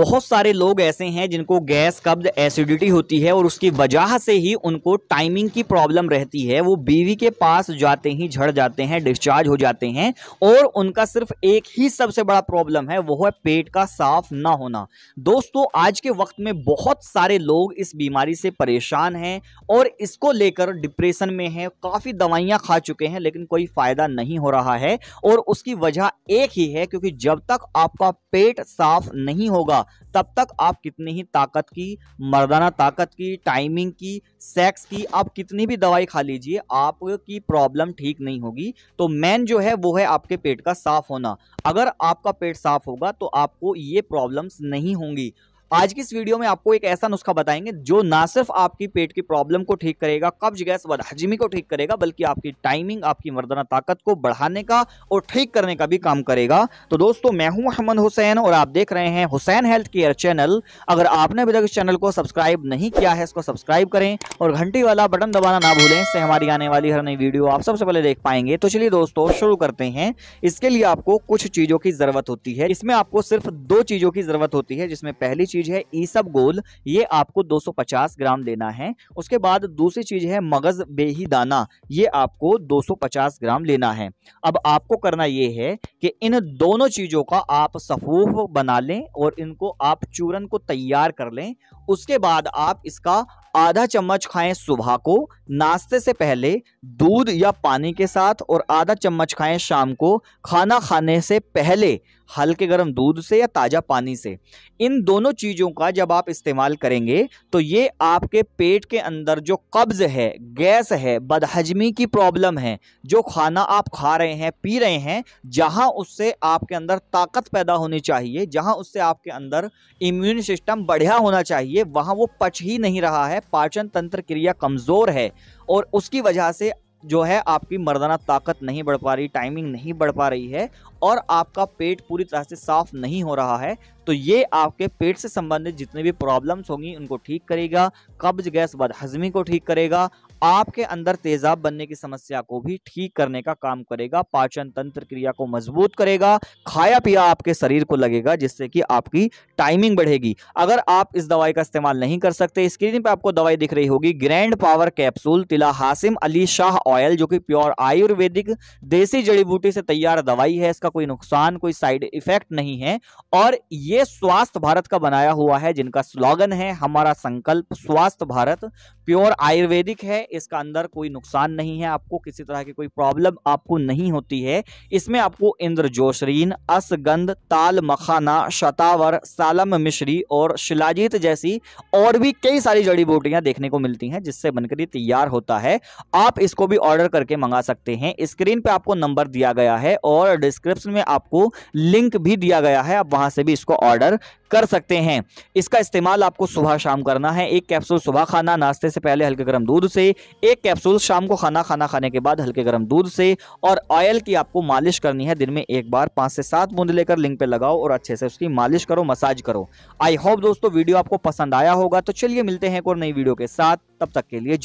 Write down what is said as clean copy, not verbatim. बहुत सारे लोग ऐसे हैं जिनको गैस, कब्ज, एसिडिटी होती है और उसकी वजह से ही उनको टाइमिंग की प्रॉब्लम रहती है। वो बीवी के पास जाते ही झड़ जाते हैं, डिस्चार्ज हो जाते हैं और उनका सिर्फ एक ही सबसे बड़ा प्रॉब्लम है, वो है पेट का साफ ना होना। दोस्तों, आज के वक्त में बहुत सारे लोग इस बीमारी से परेशान हैं और इसको लेकर डिप्रेशन में हैं, काफ़ी दवाइयाँ खा चुके हैं लेकिन कोई फ़ायदा नहीं हो रहा है। और उसकी वजह एक ही है, क्योंकि जब तक आपका पेट साफ नहीं होगा तब तक आप कितनी ही ताकत की, मर्दाना ताकत की, टाइमिंग की, सेक्स की, आप कितनी भी दवाई खा लीजिए, आपकी प्रॉब्लम ठीक नहीं होगी। तो मेन जो है वो है आपके पेट का साफ होना। अगर आपका पेट साफ होगा तो आपको ये प्रॉब्लम्स नहीं होंगी। आज की इस वीडियो में आपको एक ऐसा नुस्खा बताएंगे जो ना सिर्फ आपकी पेट की प्रॉब्लम को ठीक करेगा, कब्ज, गैस, बदहजमी को ठीक करेगा, बल्कि आपकी टाइमिंग, आपकी मर्दाना ताकत को बढ़ाने का और ठीक करने का भी काम करेगा। तो दोस्तों, मैं हूं अहमद हुसैन और आप देख रहे हैं हुसैन हेल्थ केयर चैनल। अगर आपने अभी तक इस चैनल को सब्सक्राइब नहीं किया है, इसको सब्सक्राइब करें और घंटी वाला बटन दबाना ना भूलें, इससे हमारी आने वाली हर नई वीडियो आप सबसे पहले देख पाएंगे। तो चलिए दोस्तों, शुरू करते हैं। इसके लिए आपको कुछ चीज़ों की ज़रूरत होती है। इसमें आपको सिर्फ 2 चीज़ों की ज़रूरत होती है, जिसमें पहली चीज है ईसब गोल, ये आपको 250 ग्राम देना है। उसके बाद दूसरी चीज है मगज बेही दाना, ये आपको 250 ग्राम लेना है। अब आपको करना ये है कि इन दोनों चीजों का आप सफूफ बना लें और इनको आप चूरन को तैयार कर लें। उसके बाद आप इसका आधा चम्मच खाएं सुबह को नाश्ते से पहले दूध या पानी के साथ, और आधा चम्मच खाएं शाम को खाना खाने से पहले हल्के गर्म दूध से या ताज़ा पानी से। इन दोनों चीज़ों का जब आप इस्तेमाल करेंगे तो ये आपके पेट के अंदर जो कब्ज़ है, गैस है, बदहजमी की प्रॉब्लम है, जो खाना आप खा रहे हैं, पी रहे हैं, जहाँ उससे आपके अंदर ताकत पैदा होनी चाहिए, जहाँ उससे आपके अंदर इम्यून सिस्टम बढ़िया होना चाहिए, वहाँ वो पच ही नहीं रहा है, पाचन तंत्र क्रिया कमज़ोर है और उसकी वजह से जो है आपकी मर्दाना ताकत नहीं बढ़ पा रही, टाइमिंग नहीं बढ़ पा रही है और आपका पेट पूरी तरह से साफ़ नहीं हो रहा है। तो ये आपके पेट से संबंधित जितने भी प्रॉब्लम्स होंगी उनको ठीक करेगा, कब्ज, गैस, बदहजमी को ठीक करेगा, आपके अंदर तेज़ाब बनने की समस्या को भी ठीक करने का काम करेगा, पाचन तंत्र क्रिया को मजबूत करेगा, खाया पिया आपके शरीर को लगेगा, जिससे कि आपकी टाइमिंग बढ़ेगी। अगर आप इस दवाई का इस्तेमाल नहीं कर सकते, स्क्रीन पे आपको दवाई दिख रही होगी, ग्रैंड पावर कैप्सूल तिला हासिम अली शाह ऑयल, जो कि प्योर आयुर्वेदिक देसी जड़ी बूटी से तैयार दवाई है। इसका कोई नुकसान, कोई साइड इफेक्ट नहीं है और ये स्वास्थ्य भारत का बनाया हुआ है, जिनका स्लोगन है हमारा संकल्प स्वास्थ्य भारत। प्योर आयुर्वेदिक है, इसका अंदर कोई नुकसान नहीं है, आपको किसी तरह की कोई प्रॉब्लम आपको नहीं होती है। इसमें आपको इंद्रजोशरीन, अशगंध, ताल मखाना, शतावर, सालम मिश्री और शिलाजीत जैसी और भी कई सारी जड़ी बूटियां देखने को मिलती हैं, जिससे बनकर ये तैयार होता है। आप इसको भी ऑर्डर करके मंगा सकते हैं। स्क्रीन पे आपको नंबर दिया गया है और डिस्क्रिप्शन में आपको लिंक भी दिया गया है, आप वहां से भी इसको ऑर्डर कर सकते हैं। इसका इस्तेमाल आपको सुबह शाम करना है। 1 कैप्सूल सुबह खाना नाश्ते से पहले हल्के गर्म दूध से, 1 कैप्सूल शाम को खाना खाने के बाद हल्के गर्म दूध से। और ऑयल की आपको मालिश करनी है दिन में एक बार 5 से 7 बूंद लेकर लिंक पे लगाओ और अच्छे से उसकी मालिश करो, मसाज करो। आई होप दोस्तों वीडियो आपको पसंद आया होगा। तो चलिए मिलते हैं एक और नई वीडियो के साथ, तब तक के लिए।